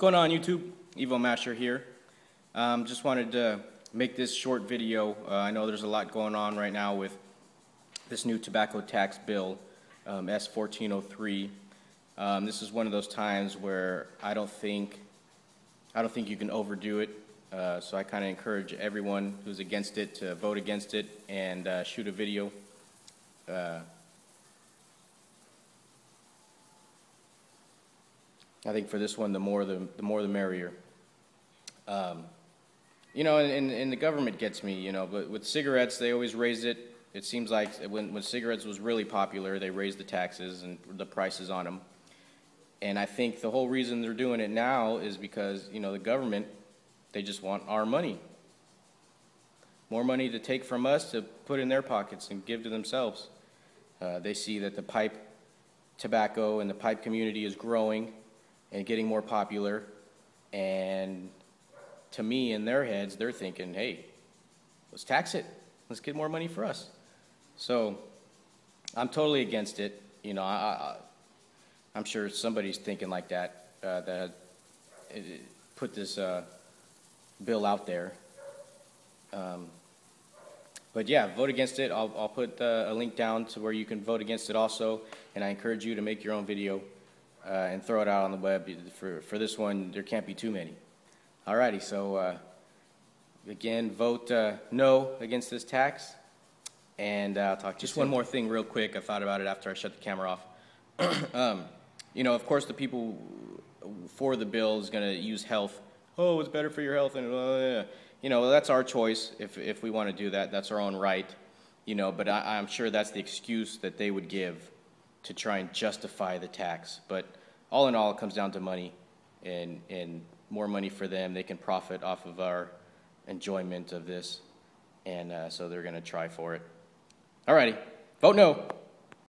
What's going on YouTube? Evo Masher here. Just wanted to make this short video. I know there's a lot going on right now with this new tobacco tax bill, S-1403. This is one of those times where I don't think you can overdo it. So I kind of encourage everyone who's against it to vote against it and shoot a video. I think for this one, the more the merrier. You know, and the government gets me, you know, but with cigarettes, they always raised it. It seems like when cigarettes was really popular, they raised the taxes and the prices on them. And I think the whole reason they're doing it now is because, you know, the government, they just want our money. More money to take from us to put in their pockets and give to themselves. They see that the pipe tobacco and the pipe community is growing and getting more popular, and to me, in their heads, they're thinking, hey, let's tax it. Let's get more money for us. So I'm totally against it. You know, I'm sure somebody's thinking like that, that put this bill out there. But yeah, vote against it. I'll put a link down to where you can vote against it also, and I encourage you to make your own video and throw it out on the web. For this one, there can't be too many. Alrighty, so again, vote no against this tax, and I'll talk to you soon. Just one more thing real quick. I thought about it after I shut the camera off. You know, of course, the people for the bill is going to use health. Oh, it's better for your health, and you know, that's our choice. If we want to do that, that's our own right. You know, but I'm sure that's the excuse that they would give to try and justify the tax. But all in all, it comes down to money, and more money for them. They can profit off of our enjoyment of this, and so they're going to try for it. Alrighty, vote no.